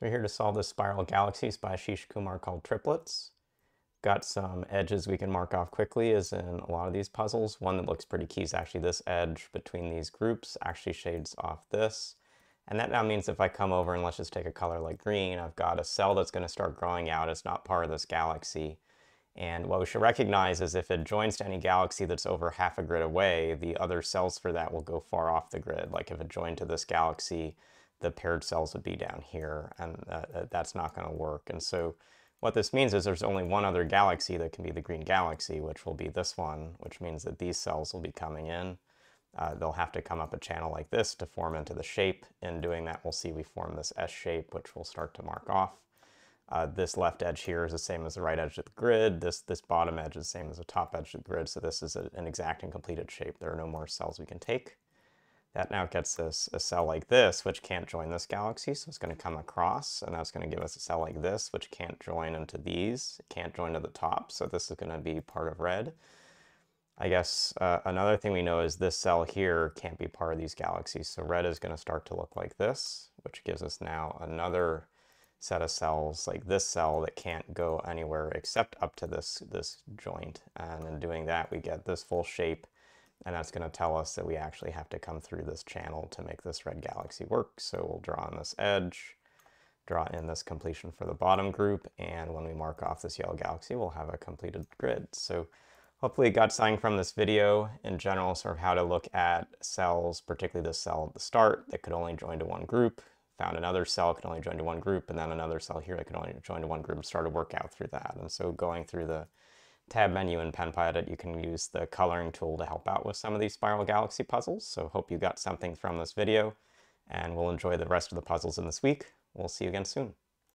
So we're here to solve this Spiral Galaxies by Ashish Kumar called Triplets. Got some edges we can mark off quickly, as in a lot of these puzzles. One that looks pretty key is actually this edge between these groups actually shades off this. And that now means if I come over and let's just take a color like green, I've got a cell that's going to start growing out. It's not part of this galaxy. And what we should recognize is if it joins to any galaxy that's over half a grid away, the other cells for that will go far off the grid. Like if it joined to this galaxy, the paired cells would be down here, and that's not going to work. And so what this means is there's only one other galaxy that can be the green galaxy, which will be this one, which means that these cells will be coming in. They'll have to come up a channel like this to form into the shape. In doing that, we'll see we form this S shape, which we'll start to mark off. This left edge here is the same as the right edge of the grid. This bottom edge is the same as the top edge of the grid. So this is an exact and completed shape. There are no more cells we can take. That now gets us a cell like this, which can't join this galaxy. So it's going to come across, and that's going to give us a cell like this, which can't join into these. It can't join to the top. So this is going to be part of red. I guess another thing we know is this cell here can't be part of these galaxies. So red is going to start to look like this, which gives us now another set of cells like this cell that can't go anywhere except up to this joint. And in doing that, we get this full shape. And that's going to tell us that we actually have to come through this channel to make this red galaxy work. So we'll draw on this edge, draw in this completion for the bottom group. And when we mark off this yellow galaxy, we'll have a completed grid. So hopefully you got something from this video in general, sort of how to look at cells, particularly this cell at the start that could only join to one group, found another cell that could only join to one group, and then another cell here that could only join to one group, started to work out through that. And so going through the tab menu in PenPyEdit, you can use the coloring tool to help out with some of these spiral galaxy puzzles. So hope you got something from this video, and we'll enjoy the rest of the puzzles in this week. We'll see you again soon.